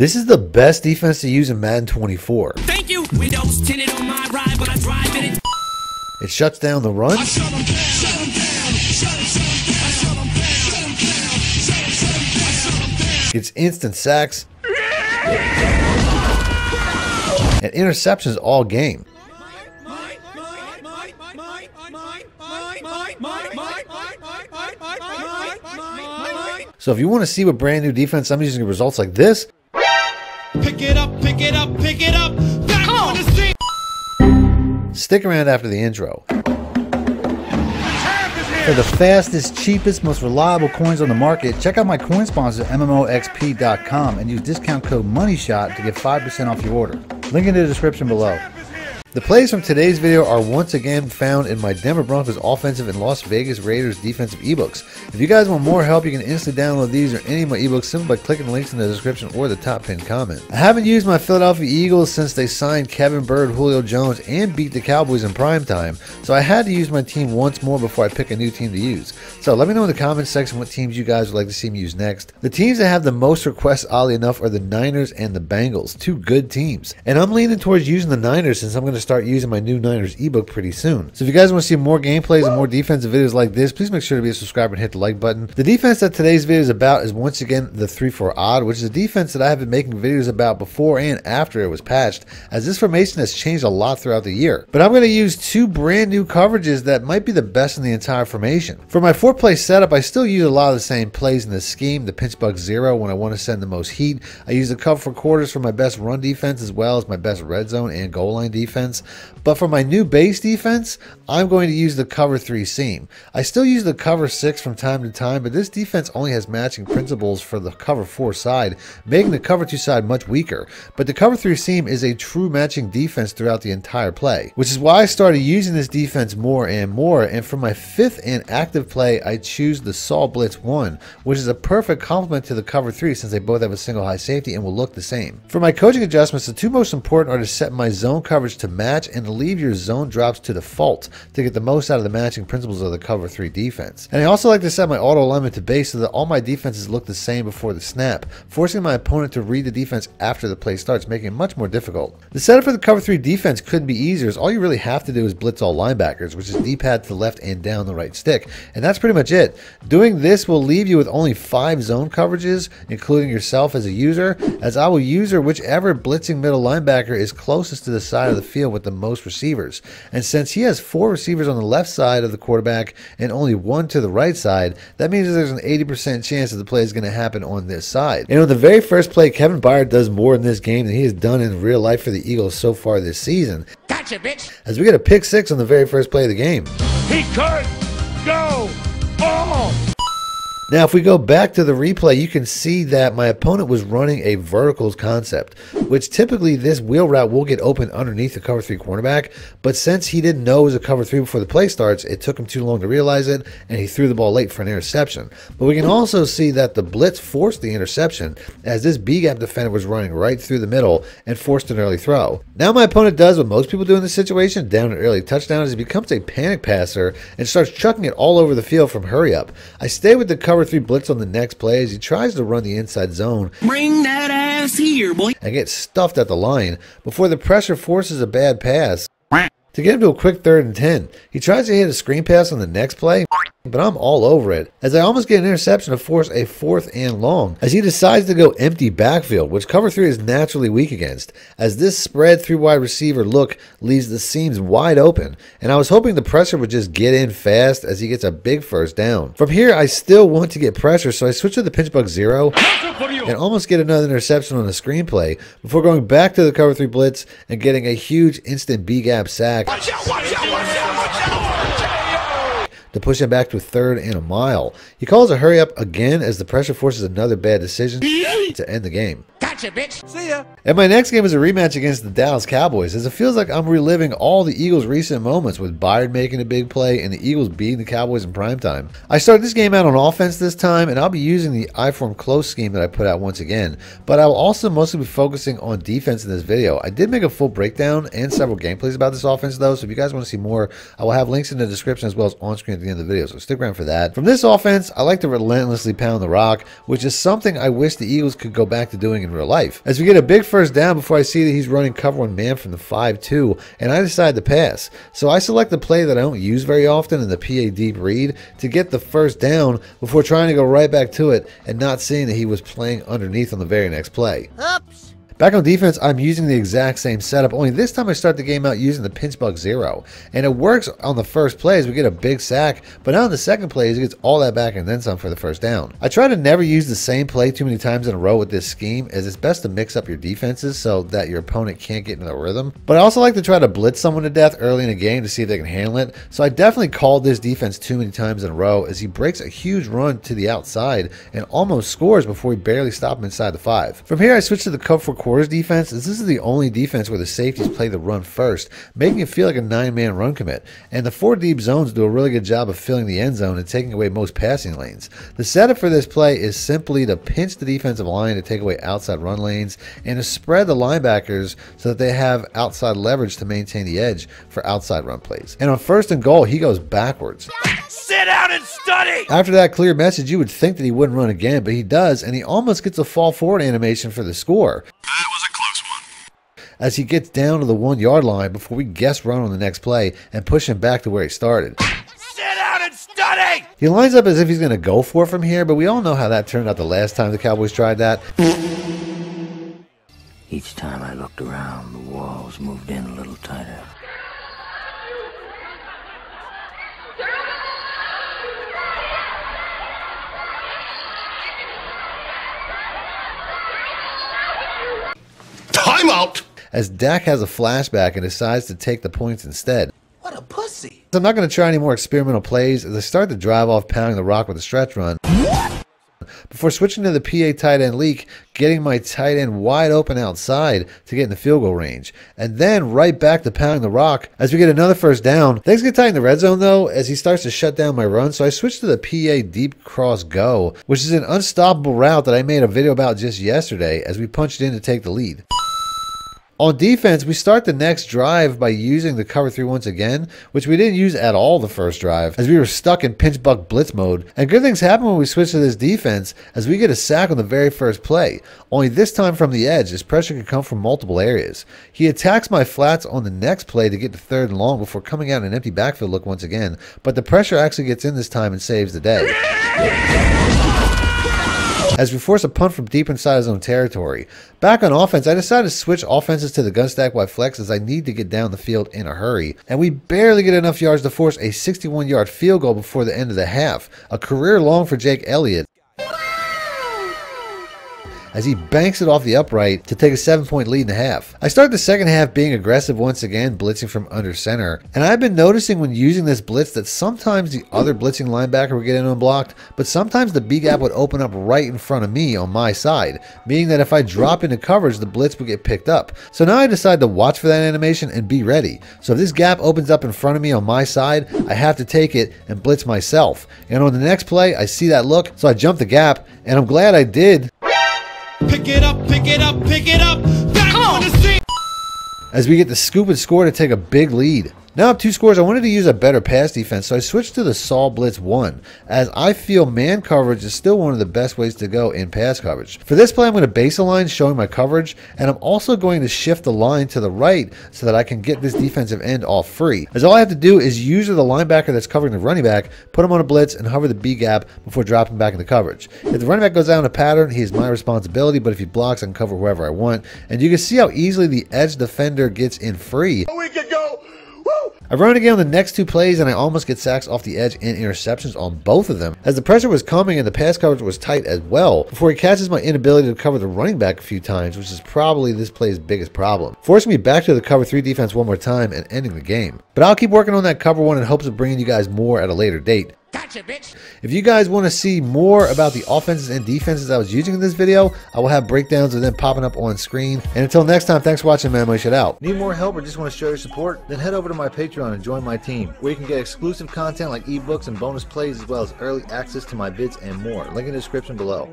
This is the best defense to use in Madden 24. Thank you. Windows tinted on my ride when I drive in it. It shuts down the run. It's instant sacks and interceptions all game. So if you want to see what brand new defense I'm using results like this, pick it up, pick it up, pick it up. Back on the street. Stick around after the intro for the fastest, cheapest, most reliable coins on the market. Check out my coin sponsor mmoexp.com and use discount code MONEYSHOT to get 5% off your order. Link in the description below. The plays from today's video are once again found in my Denver Broncos offensive and Las Vegas Raiders defensive ebooks. If you guys want more help, you can instantly download these or any of my ebooks simply by clicking the links in the description or the top pinned comment. I haven't used my Philadelphia Eagles since they signed Kevin Byrd, Julio Jones, and beat the Cowboys in prime time, so I had to use my team once more before I pick a new team to use. So let me know in the comments section what teams you guys would like to see me use next. The teams that have the most requests, oddly enough, are the Niners and the Bengals, two good teams. And I'm leaning towards using the Niners since I'm going to start using my new Niners ebook pretty soon. So if you guys want to see more gameplays and more defensive videos like this, please make sure to be a subscriber and hit the like button. The defense that today's video is about is once again the 3-4 odd, which is a defense that I have been making videos about before and after it was patched, as this formation has changed a lot throughout the year. But I'm going to use two brand new coverages that might be the best in the entire formation. For my 4-play setup, I still use a lot of the same plays in this scheme. The pinch bug 0 when I want to send the most heat. I use the cover for quarters for my best run defense as well as my best red zone and goal line defense. But for my new base defense, I'm going to use the cover 3 seam. I still use the cover 6 from time to time, but this defense only has matching principles for the cover 4 side, making the cover 2 side much weaker. But the cover 3 seam is a true matching defense throughout the entire play, which is why I started using this defense more and more. And for my 5th and active play, I choose the Saw Blitz 1, which is a perfect complement to the cover 3 since they both have a single high safety and will look the same. For my coaching adjustments, the two most important are to set my zone coverage to match and to leave your zone drops to default to get the most out of the matching principles of the cover 3 defense. And I also like to set my auto alignment to base so that all my defenses look the same before the snap, forcing my opponent to read the defense after the play starts, making it much more difficult. The setup for the cover 3 defense couldn't be easier, as all you really have to do is blitz all linebackers, which is D-pad to the left and down the right stick, and that's pretty much it. Doing this will leave you with only 5 zone coverages, including yourself as a user, as I will use whichever blitzing middle linebacker is closest to the side of the field with the most receivers. And since he has 4 receivers on the left side of the quarterback and only 1 to the right side, that means that there's an 80% chance that the play is going to happen on this side. And on the very first play, Kevin Byrd does more in this game than he has done in real life for the Eagles so far this season. Gotcha, bitch! As we get a pick 6 on the very first play of the game. He could go all. Now, if we go back to the replay, you can see that my opponent was running a verticals concept, which typically this wheel route will get open underneath the cover 3 cornerback, but since he didn't know it was a cover 3 before the play starts, it took him too long to realize it, and he threw the ball late for an interception. But we can also see that the blitz forced the interception, as this B-gap defender was running right through the middle and forced an early throw. Now my opponent does what most people do in this situation, down an early touchdown, as he becomes a panic passer and starts chucking it all over the field from hurry up. I stay with the cover 3 blitz on the next play as he tries to run the inside zone. Bring that ass here, boy. And gets stuffed at the line before the pressure forces a bad pass to get him to a quick 3rd and 10. He tries to hit a screen pass on the next play, but I'm all over it, as I almost get an interception to force a 4th and long, as he decides to go empty backfield, which cover 3 is naturally weak against, as this spread 3-wide receiver look leaves the seams wide open, and I was hoping the pressure would just get in fast as he gets a big 1st down. From here, I still want to get pressure, so I switch to the pinch bug 0 and almost get another interception on the screen play before going back to the cover 3 blitz and getting a huge instant B-gap sack to push him back to 3rd and a mile. He calls a hurry up again as the pressure forces another bad decision to end the game. Gotcha, bitch. See ya. And my next game is a rematch against the Dallas Cowboys, as it feels like I'm reliving all the Eagles' recent moments, with Byrd making a big play and the Eagles beating the Cowboys in primetime. I start this game out on offense this time, and I'll be using the I-form close scheme that I put out once again, but I will also mostly be focusing on defense in this video. I did make a full breakdown and several gameplays about this offense though, so if you guys want to see more, I will have links in the description as well as on screen at the end of the video, so stick around for that. From this offense, I like to relentlessly pound the rock, which is something I wish the Eagles could go back to doing in real life. life. As we get a big first down before I see that he's running cover one man from the 5-2, and I decide to pass. So I select the play that I don't use very often in the PA deep read to get the first down before trying to go right back to it and not seeing that he was playing underneath on the very next play. Oops. Back on defense, I'm using the exact same setup, only this time I start the game out using the pinch bug 0. And it works on the first play as we get a big sack, but on the second play as he gets all that back and then some for the first down. I try to never use the same play too many times in a row with this scheme, as it's best to mix up your defenses so that your opponent can't get into the rhythm. But I also like to try to blitz someone to death early in a game to see if they can handle it, so I definitely called this defense too many times in a row as he breaks a huge run to the outside and almost scores before we barely stop him inside the 5. From here I switch to the cover 4 quarters defense, as this is the only defense where the safeties play the run first, making it feel like a 9-man run commit, and the 4 deep zones do a really good job of filling the end zone and taking away most passing lanes. The setup for this play is simply to pinch the defensive line to take away outside run lanes and to spread the linebackers so that they have outside leverage to maintain the edge for outside run plays. And on first and goal, he goes backwards. Sit down and study! After that clear message, you would think that he wouldn't run again, but he does, and he almost gets a fall forward animation for the score. That was a close one. As he gets down to the 1-yard line before we guess run on the next play and push him back to where he started. Sit down and study! He lines up as if he's going to go for it from here, but we all know how that turned out the last time the Cowboys tried that. Each time I looked around, the walls moved in a little tighter. Out. As Dak has a flashback and decides to take the points instead. What a pussy. So I'm not going to try any more experimental plays as I start to drive off pounding the rock with a stretch run. What? Before switching to the PA tight end leak, getting my tight end wide open outside to get in the field goal range, and then right back to pounding the rock as we get another first down. Things get tight in the red zone though, as he starts to shut down my run, so I switch to the PA deep cross go, which is an unstoppable route that I made a video about just yesterday as we punched in to take the lead. On defense, we start the next drive by using the cover 3 once again, which we didn't use at all the first drive, as we were stuck in pinch buck blitz mode. And good things happen when we switch to this defense, as we get a sack on the very first play, only this time from the edge, as pressure can come from multiple areas. He attacks my flats on the next play to get to 3rd and long before coming out in an empty backfield look once again, but the pressure actually gets in this time and saves the day. As we force a punt from deep inside his own territory. Back on offense, I decide to switch offenses to the gun stack wide flex as I need to get down the field in a hurry, and we barely get enough yards to force a 61-yard field goal before the end of the half, a career long for Jake Elliott, as he banks it off the upright to take a 7-point lead in the half. I start the second half being aggressive once again, blitzing from under center, and I've been noticing when using this blitz that sometimes the other blitzing linebacker would get in unblocked, but sometimes the B-gap would open up right in front of me on my side, meaning that if I drop into coverage, the blitz would get picked up. So now I decide to watch for that animation and be ready. So if this gap opens up in front of me on my side, I have to take it and blitz myself. And on the next play, I see that look, so I jump the gap, and I'm glad I did. Pick it up, pick it up, pick it up, back on the scene! As we get the scoop and score to take a big lead. Now up 2 scores, I wanted to use a better pass defense, so I switched to the Saul Blitz 1, as I feel man coverage is still one of the best ways to go in pass coverage. For this play, I'm going to base a line showing my coverage, and I'm also going to shift the line to the right so that I can get this defensive end off free, as all I have to do is use the linebacker that's covering the running back, put him on a blitz, and hover the B-gap before dropping back into coverage. If the running back goes out in a pattern, he is my responsibility, but if he blocks, I can cover whoever I want, and you can see how easily the edge defender gets in free. We can go! I run again on the next 2 plays, and I almost get sacks off the edge and interceptions on both of them, as the pressure was coming and the pass coverage was tight as well, before he catches my inability to cover the running back a few times, which is probably this play's biggest problem, forcing me back to the cover 3 defense one more time and ending the game. But I'll keep working on that cover 1 in hopes of bringing you guys more at a later date. Gotcha, bitch. If you guys want to see more about the offenses and defenses I was using in this video, I will have breakdowns of them popping up on screen. And until next time, thanks for watching, man. Moneyshot out. Need more help or just want to show your support? Then head over to my Patreon and join my team, where you can get exclusive content like ebooks and bonus plays, as well as early access to my bids and more. Link in the description below.